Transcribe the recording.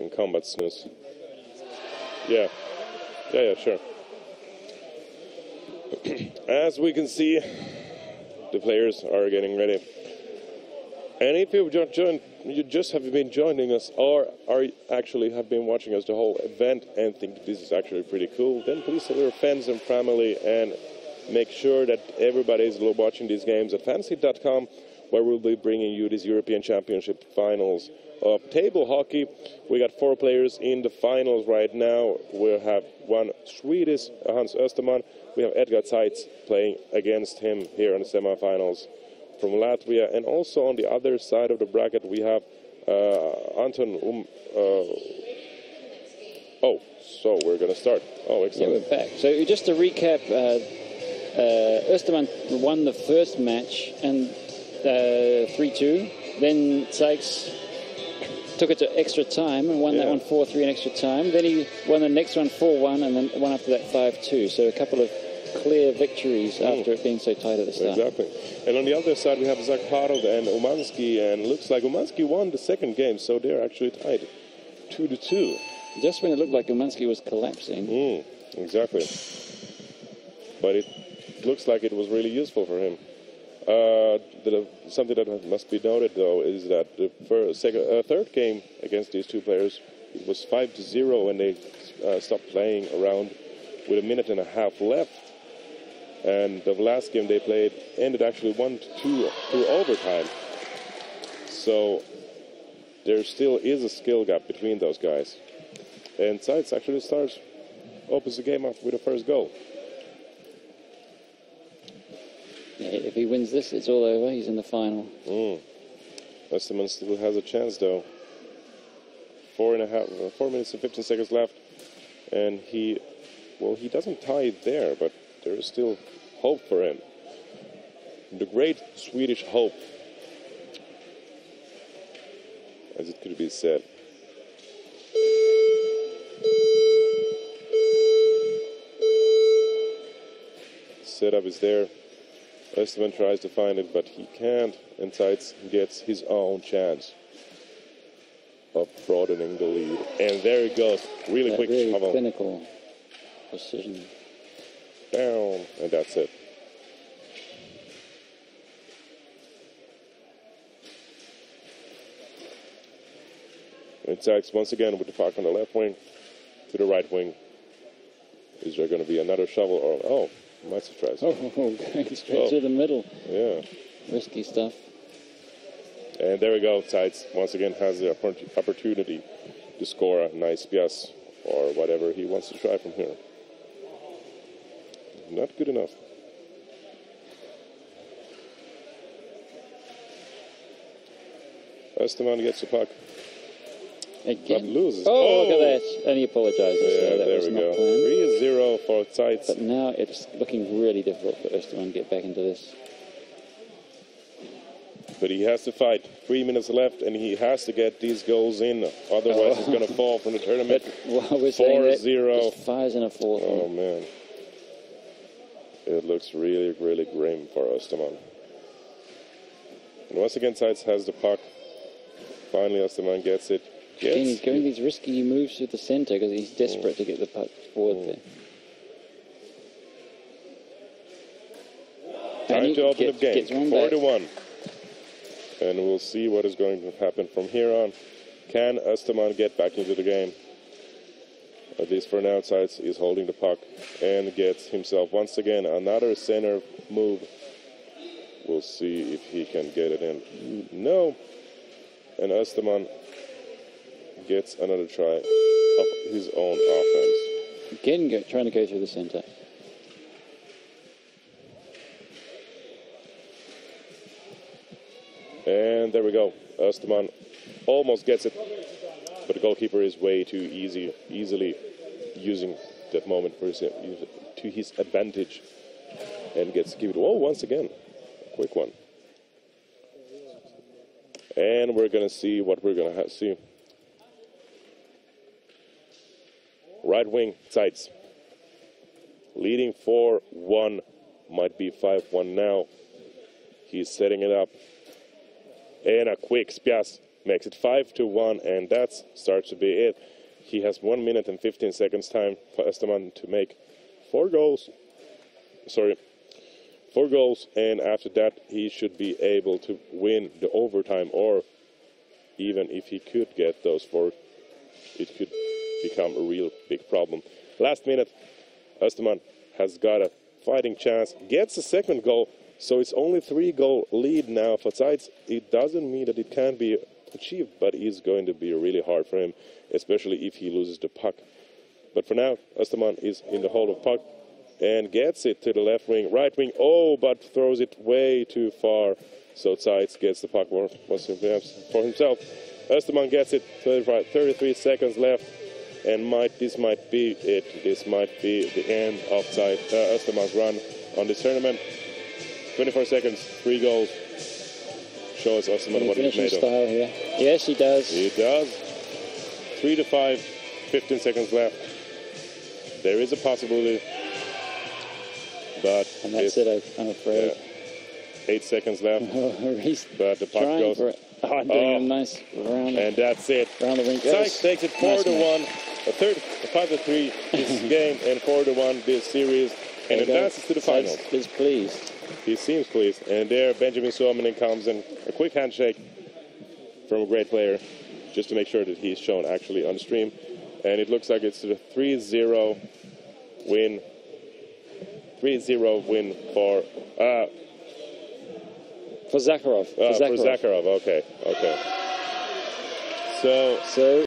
and combat snooze. Yeah, sure. As we can see, the players are getting ready. And if you just have been joining us, or actually have been watching us the whole event and think this is actually pretty cool, then please tell your friends and family and make sure that everybody is watching these games at fancy.com, where we'll be bringing you these European Championship finals of table hockey. We got 4 players in the finals right now. We'll have one Swedish, Hans Osterman. We have Edgar Zeitz playing against him here in the semifinals from Latvia, and also on the other side of the bracket we have Anton. So we're gonna start. Oh, excellent. Yeah, we're back. So just to recap, Osterman won the first match and 3-2. Then Caics took it to extra time and won that one 4-3 in extra time. Then he won the next one 4-1, and then one after that 5-2. So a couple of clear victories after it being so tight at the start. Exactly. And on the other side, we have Zakharov and Umansky, and looks like Umansky won the second game, so they're actually tied 2-2. Just when it looked like Umansky was collapsing. Exactly. But it looks like it was really useful for him. Something that must be noted, though, is that the third game against these two players, it was 5-0 when they stopped playing around with 1.5 minutes left. And the last game they played ended actually 1-2 through overtime. So there still is a skill gap between those guys. And Zeitz actually opens the game up with the first goal. If he wins this, it's all over. He's in the final. Osterman still has a chance, though. 4 minutes and 15 seconds left. And he doesn't tie it there, but there is still hope for him. The great Swedish hope, as it could be said. Setup is there. Osterman tries to find it, but he can't, and Zeitz gets his own chance of broadening the lead. And there it goes. Really quick. Really clinical precision. Down, and that's it. And Zeitz once again with the puck on the left wing to the right wing. Is there going to be another shovel? Or might surprise me. Going straight through the middle. Yeah. Risky stuff. And there we go. Zeitz once again has the opportunity to score a nice piece or whatever he wants to try from here. Not good enough. Osterman gets the puck. Again? But loses. Look at that. And he apologizes. Yeah, so there we go. 3-0 for Zeitz. But now it's looking really difficult for Osterman to get back into this. But he has to fight. 3 minutes left, and he has to get these goals in. Otherwise, he's going to fall from the tournament. 4-0. 5-4. Oh, man. It looks really, really grim for Osterman. And once again, Zeitz has the puck. Finally, Osterman gets it. Again, he's going these risky moves through the centre because he's desperate to get the puck forward there. Time to open the game. 4-1. And we'll see what is going to happen from here on. Can Osterman get back into the game? At least for now, Zeitz is holding the puck and gets himself once again another centre move. We'll see if he can get it in. No. And Osterman gets another try of his own offense. Again, trying to go through the center. And there we go. Osterman almost gets it, but the goalkeeper is way too easily using that moment for his advantage, and gets to give it. Once again, quick one. And we're gonna see what we're gonna see. Right wing, Zeitz. Leading 4-1, might be 5-1 now. He's setting it up. And a quick spias makes it 5-1, and that starts to be it. He has 1 minute and 15 seconds time for Osterman to make four goals, and after that he should be able to win the overtime, or even if he could get those four, it could become a real big problem. Last minute, Osterman has got a fighting chance, gets a second goal, so it's only 3-goal lead now for Zeitz. It doesn't mean that it can't be achieved, but it's going to be really hard for him, especially if he loses the puck. But for now, Osterman is in the hold of puck and gets it to the left wing, right wing, oh, but throws it way too far. So Zeitz gets the puck for himself. Osterman gets it, 33 seconds left, and this might be it. This might be the end of Osterman's run on this tournament. 24 seconds, 3 goals. Shows Osterman what he's made of. Yes, he does. He does. 3-5, 15 seconds left. There is a possibility. But and that's it, I'm afraid. 8 seconds left. But the puck goes. I'm doing a nice round. And that's it. Round the rink. Caics takes it 4-1. A 5-3 this game, and 4-1 this series, and advances to the finals. Caics is pleased. He seems pleased. And there, Benjamin Solomon comes in. A quick handshake from a great player, just to make sure that he's shown actually on stream. And it looks like it's a 3-0 win for Zakharov. Okay. So.